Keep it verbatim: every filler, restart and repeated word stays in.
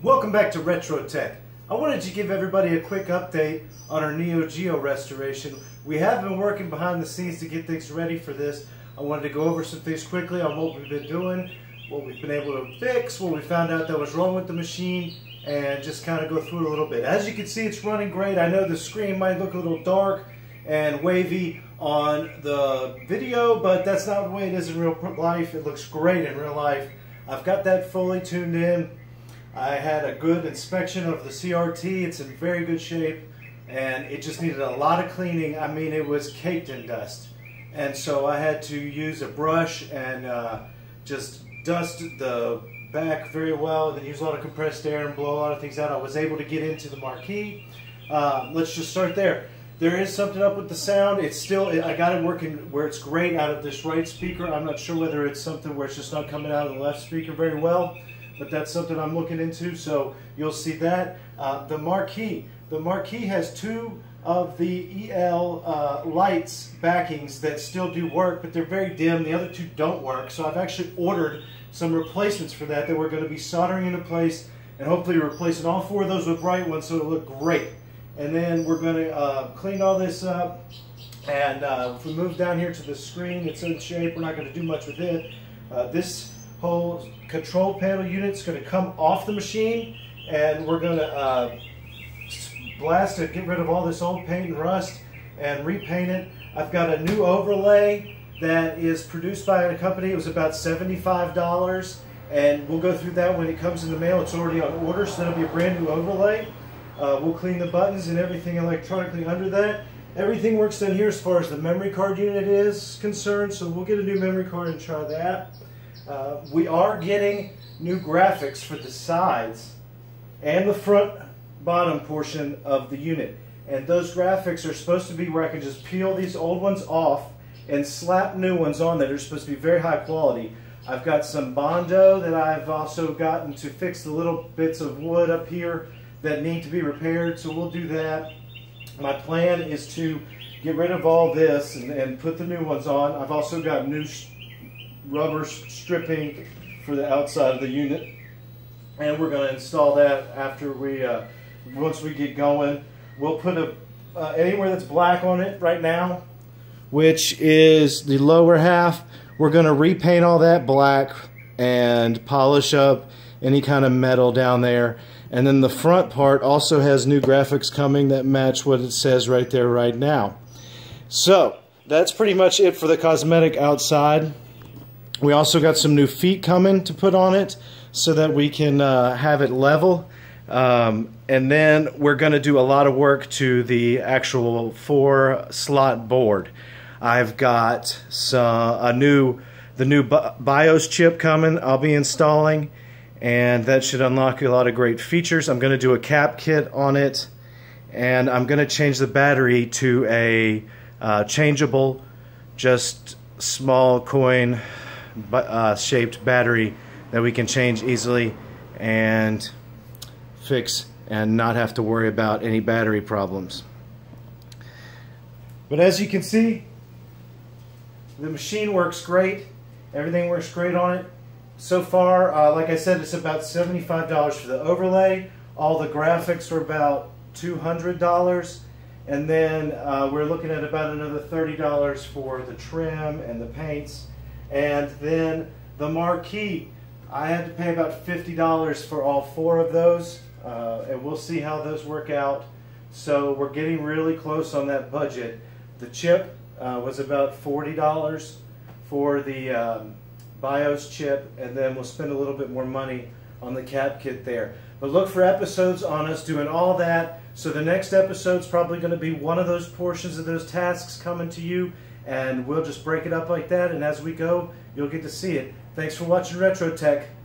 Welcome back to Retro Tech. I wanted to give everybody a quick update on our Neo Geo restoration. We have been working behind the scenes to get things ready for this. I wanted to go over some things quickly on what we've been doing, what we've been able to fix, what we found out that was wrong with the machine, and just kind of go through it a little bit. As you can see, it's running great. I know the screen might look a little dark and wavy on the video, but that's not the way it is in real life. It looks great in real life. I've got that fully tuned in. I had a good inspection of the C R T. It's in very good shape, and it just needed a lot of cleaning. I mean, it was caked in dust, and so I had to use a brush and uh, just dust the back very well, and then use a lot of compressed air and blow a lot of things out. I was able to get into the marquee. Uh, let's just start there. There is something up with the sound. It's still, I got it working where it's great out of this right speaker. I'm not sure whether it's something where it's just not coming out of the left speaker very well, but that's something I'm looking into, so you'll see that. Uh, the marquee. The marquee has two of the E L uh, lights backings that still do work, but they're very dim. The other two don't work, so I've actually ordered some replacements for that that we're going to be soldering into place and hopefully replacing all four of those with bright ones so it'll look great. And then we're going to uh, clean all this up, and uh, if we move down here to the screen, it's in shape. We're not going to do much with it. Uh, this whole control panel unit's going to come off the machine, and we're going to uh, blast it, get rid of all this old paint and rust, and repaint it. I've got a new overlay that is produced by a company. It was about seventy-five dollars, and we'll go through that when it comes in the mail. It's already on order, so that'll be a brand new overlay. Uh, we'll clean the buttons and everything electronically under that. Everything works down here as far as the memory card unit is concerned, so we'll get a new memory card and try that. Uh, we are getting new graphics for the sides and the front bottom portion of the unit. And those graphics are supposed to be where I can just peel these old ones off and slap new ones on that are supposed to be very high quality. I've got some Bondo that I've also gotten to fix the little bits of wood up here that need to be repaired, so we'll do that. My plan is to get rid of all this and, and put the new ones on. I've also got new rubber stripping for the outside of the unit, and we're going to install that after we, uh, once we get going. We'll put a, uh, anywhere that's black on it right now, which is the lower half, we're going to repaint all that black and polish up any kind of metal down there. And then the front part also has new graphics coming that match what it says right there right now. So that's pretty much it for the cosmetic outside. We also got some new feet coming to put on it so that we can uh, have it level. Um, and then we're going to do a lot of work to the actual four slot board. I've got some, a new, the new BIOS chip coming I'll be installing, and that should unlock a lot of great features. I'm going to do a cap kit on it, and I'm going to change the battery to a uh, changeable, just small coin uh, shaped battery that we can change easily and fix and not have to worry about any battery problems. But as you can see, the machine works great. Everything works great on it. So far, uh, like I said, it's about seventy-five dollars for the overlay. All the graphics are about two hundred dollars. And then uh, we're looking at about another thirty dollars for the trim and the paints. And then the marquee. I had to pay about fifty dollars for all four of those. Uh, and we'll see how those work out. So we're getting really close on that budget. The chip uh, was about forty dollars for the Um, BIOS chip, and then we'll spend a little bit more money on the cap kit there. But look for episodes on us doing all that. So the next episode's probably going to be one of those portions of those tasks coming to you, and we'll just break it up like that, and as we go, you'll get to see it. Thanks for watching Retro Tech.